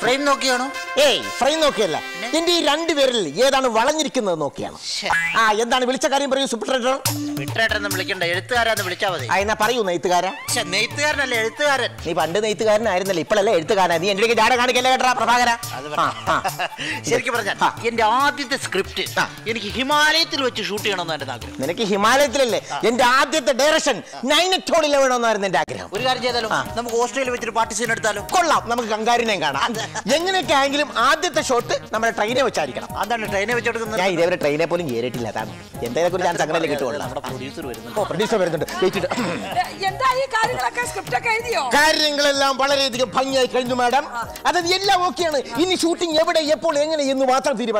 Frame Nokiano? Hey, frame Nokia. Indeed, Randy Veril, yet on Valanikin Nokia. Ah, yet on Vilchakari, but you supertrader? Betrayer the Milikan, the editor and the Vilchava. I am a Paru Naitara. Naitara and the editor. If under Naitara, I didn't live a letter, the end of the data can get a drop of Agara. Circuit in the art is the script. In Himalay, which is shooting on the Dagger. Then Himalay, in the art is the direction 9 to 11 on the Dagger. We are the hostel with the participant. Call up Namangari Nangana. Younger Kangilim are the short number train of Charika. Other train of Charika, I never train upon Yeri Latam. Yentaka could answer a little. Yentai script, carrying Lampala, Panya, Kandu, madam. Other Yella Wokian in shooting every day, Yapon in the water. In the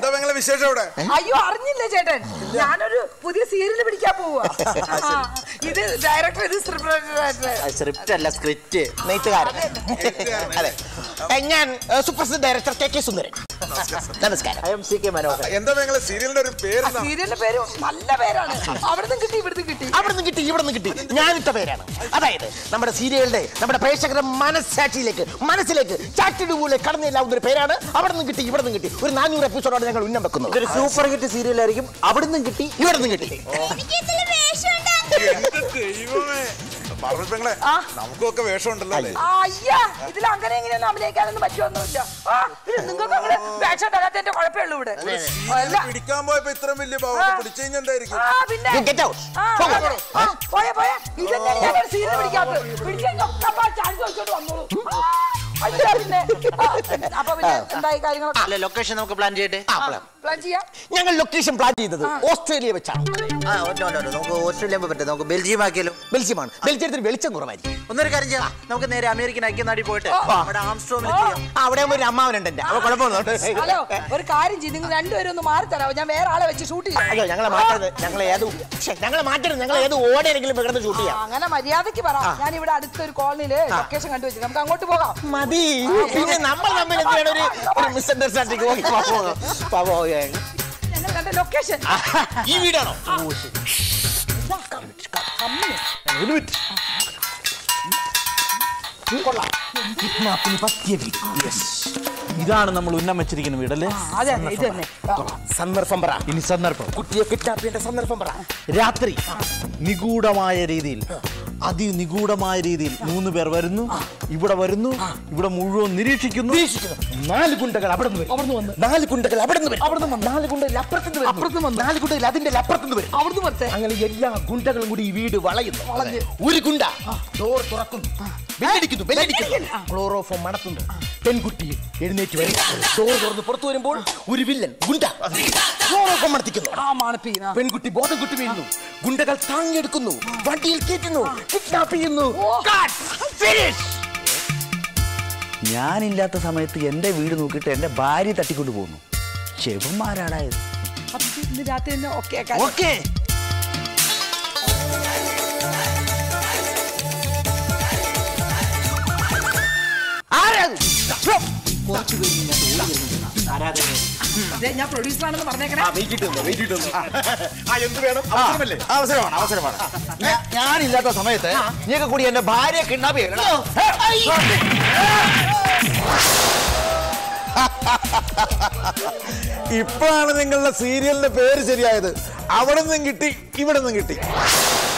Bangla Visage order. Are you army legend? Nano put this here in the Capu. It is directly distributed. And then, Superstar Director K.K. Sundaran. Namaskar. I am C.K. Manohar. What is the serial name? Serial name is Mallavera. Marvel Bengal, Namko ka version dalal. Aiyah, इतना अंगने इंगने नाम लेके आने बच्चों ने बोला, तुमको क्या करे? Version डाला तेरे घर पे लूटे. पिड़िका मौज पे इतना मिले बाबू, पुरी चेंजन देरी की. You get out. बोले बोले, इधर नहीं आने सीधे पिड़िका पे. पिड़िका को कपार चार्ज हो चुका हम लोग. Location of plan location Australia. No, Australia, but Belgium. Belgium, Belgium, Belgium. American, I cannot report. But Armstrong, hello, car engine and the market. I was shooting. I I'm misunderstanding. Location. You don't know. Yes. You don't know. We don't know. Niguda Mairi, Munu Berverno, Ibudaverno, Ibudamuro, Nirichikin, Nalikunda, Nalikunda, Nalikunda, Nalikunda, Latin, the Lapatundu, out of the Angela, Gunta, Mudi, Valay, Urikunda, Dor Torakun, Benedict, Benedict, Floro for Marathon, Ten Gutti, Ednature, Dor, the Porto and Board, Urivillan, Gunta, Floro for Martikin, Amanapina, Pen Gutti, bought a good meal, Gunta, Tang and Kunu, Vandil Kitino. Cut! Finish! I am not going to be able to get a body that you could do. Okay. Then you produce one of the market. I am doing it. I am doing it.